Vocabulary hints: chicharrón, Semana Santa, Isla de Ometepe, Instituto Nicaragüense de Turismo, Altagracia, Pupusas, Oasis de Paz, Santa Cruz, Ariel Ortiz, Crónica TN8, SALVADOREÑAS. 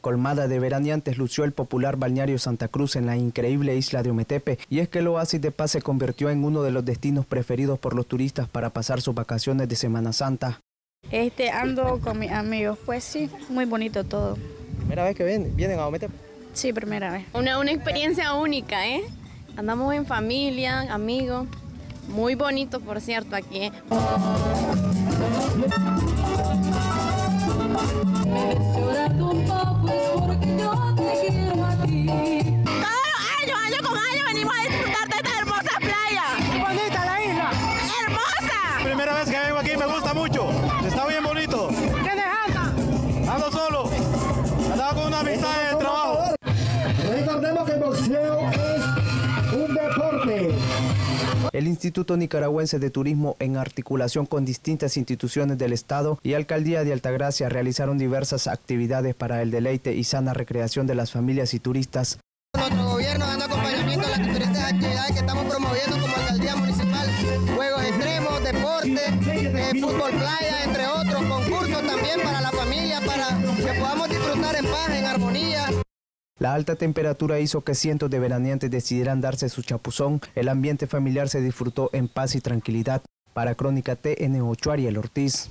colmada de veraneantes lució el popular balneario Santa Cruz en la increíble isla de Ometepe, y es que el Oasis de Paz se convirtió en uno de los destinos preferidos por los turistas para pasar sus vacaciones de Semana Santa. Ando con mis amigos, pues sí, muy bonito todo. ¿Primera vez que vienen a Ometepe? Sí, primera vez. Una experiencia única, ¿eh? Andamos en familia, amigos, muy bonito por cierto aquí, ¿eh? Año venimos a disfrutar de esta hermosa playa. ¡Qué bonita la isla! ¡Hermosa! Primera vez que vengo aquí, me gusta mucho. Está bien bonito. ¿Quiénes andan? Ando solo. Andaba con una amistad del trabajo. Recordemos que el boxeo es un deporte. El Instituto Nicaragüense de Turismo, en articulación con distintas instituciones del Estado y Alcaldía de Altagracia, realizaron diversas actividades para el deleite y sana recreación de las familias y turistas. Nuestro gobierno dando acompañamiento a las diferentes actividades que estamos promoviendo como alcaldía municipal, juegos extremos, deporte, fútbol playa, entre otros, concursos también para la familia, para que podamos disfrutar en paz, en armonía. La alta temperatura hizo que cientos de veraneantes decidieran darse su chapuzón. El ambiente familiar se disfrutó en paz y tranquilidad. Para Crónica TN8, Ariel Ortiz.